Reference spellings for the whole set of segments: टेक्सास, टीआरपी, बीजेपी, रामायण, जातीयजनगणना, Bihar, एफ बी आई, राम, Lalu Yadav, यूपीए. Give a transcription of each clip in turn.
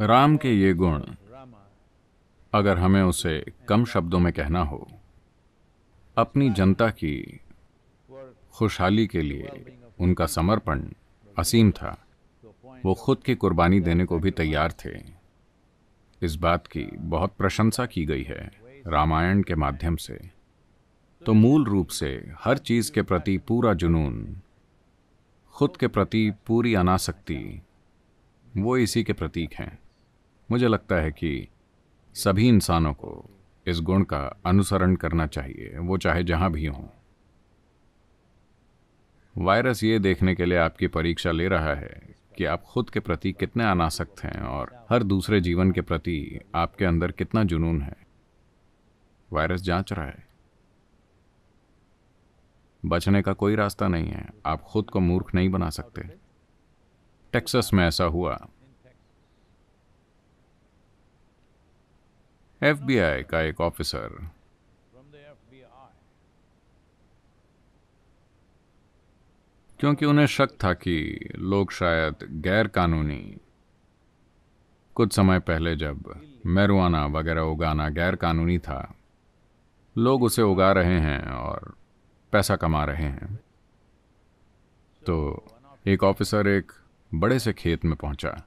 राम के ये गुण अगर हमें उसे कम शब्दों में कहना हो, अपनी जनता की खुशहाली के लिए उनका समर्पण असीम था। वो खुद की कुर्बानी देने को भी तैयार थे। इस बात की बहुत प्रशंसा की गई है रामायण के माध्यम से। तो मूल रूप से हर चीज़ के प्रति पूरा जुनून, खुद के प्रति पूरी अनासक्ति, वो इसी के प्रतीक हैं। मुझे लगता है कि सभी इंसानों को इस गुण का अनुसरण करना चाहिए, वो चाहे जहां भी हों। वायरस ये देखने के लिए आपकी परीक्षा ले रहा है कि आप खुद के प्रति कितने अनासक्त हैं और हर दूसरे जीवन के प्रति आपके अंदर कितना जुनून है। वायरस जांच रहा है। बचने का कोई रास्ता नहीं है। आप खुद को मूर्ख नहीं बना सकते। टेक्सास में ऐसा हुआ। FBI का एक ऑफिसर क्योंकि उन्हें शक था कि लोग शायद गैर कानूनी, कुछ समय पहले जब मैरिजुआना वगैरह उगाना गैर कानूनी था, लोग उसे उगा रहे हैं और पैसा कमा रहे हैं। तो एक ऑफिसर एक बड़े से खेत में पहुंचा।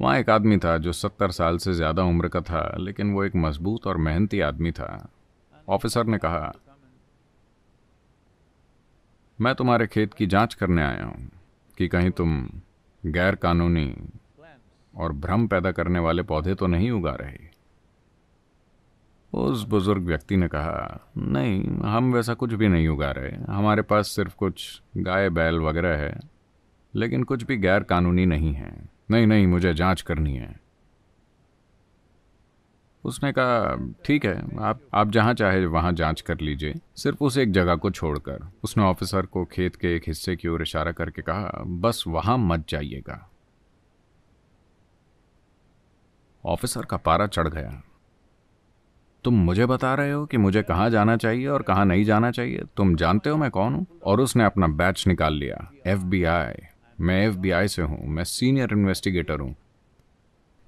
वहाँ एक आदमी था जो 70 साल से ज़्यादा उम्र का था, लेकिन वो एक मजबूत और मेहनती आदमी था। ऑफिसर ने कहा, मैं तुम्हारे खेत की जांच करने आया हूँ कि कहीं तुम गैर कानूनी और भ्रम पैदा करने वाले पौधे तो नहीं उगा रहे। उस बुजुर्ग व्यक्ति ने कहा, नहीं, हम वैसा कुछ भी नहीं उगा रहे। हमारे पास सिर्फ कुछ गाय बैल वगैरह है, लेकिन कुछ भी गैर कानूनी नहीं है। नहीं, मुझे जांच करनी है। उसने कहा, ठीक है, आप जहाँ चाहे वहाँ जांच कर लीजिए, सिर्फ उस एक जगह को छोड़कर। उसने ऑफिसर को खेत के एक हिस्से की ओर इशारा करके कहा, बस वहाँ मत जाइएगा। ऑफिसर का पारा चढ़ गया। तुम मुझे बता रहे हो कि मुझे कहाँ जाना चाहिए और कहाँ नहीं जाना चाहिए? तुम जानते हो मैं कौन हूँ? और उसने अपना बैच निकाल लिया। FBI, मैं FBI से हूँ, मैं सीनियर इन्वेस्टिगेटर हूँ।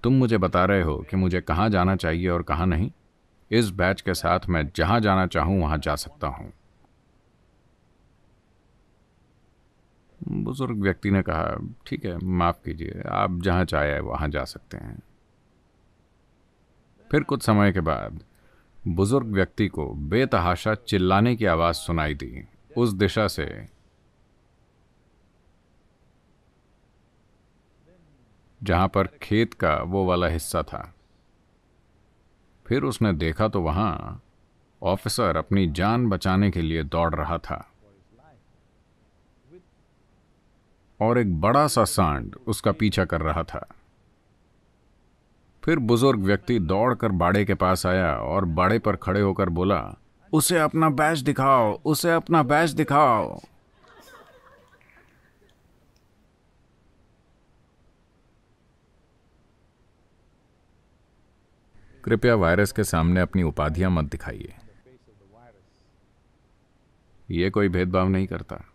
तुम मुझे बता रहे हो कि मुझे कहाँ जाना चाहिए और कहाँ नहीं? इस बैच के साथ मैं जहाँ जाना चाहूँ वहाँ जा सकता हूँ। बुजुर्ग व्यक्ति ने कहा, ठीक है, माफ़ कीजिए, आप जहाँ चाहे वहाँ जा सकते हैं। फिर कुछ समय के बाद बुजुर्ग व्यक्ति को बेतहाशा चिल्लाने की आवाज़ सुनाई दी। उस दिशा से जहाँ पर खेत का वो वाला हिस्सा था। फिर उसने देखा तो वहाँ ऑफिसर अपनी जान बचाने के लिए दौड़ रहा था और एक बड़ा सा सांड उसका पीछा कर रहा था। फिर बुजुर्ग व्यक्ति दौड़कर बाड़े के पास आया और बाड़े पर खड़े होकर बोला, उसे अपना बैच दिखाओ, उसे अपना बैच दिखाओ। कृपया वायरस के सामने अपनी उपाधियां मत दिखाइए। यह कोई भेदभाव नहीं करता।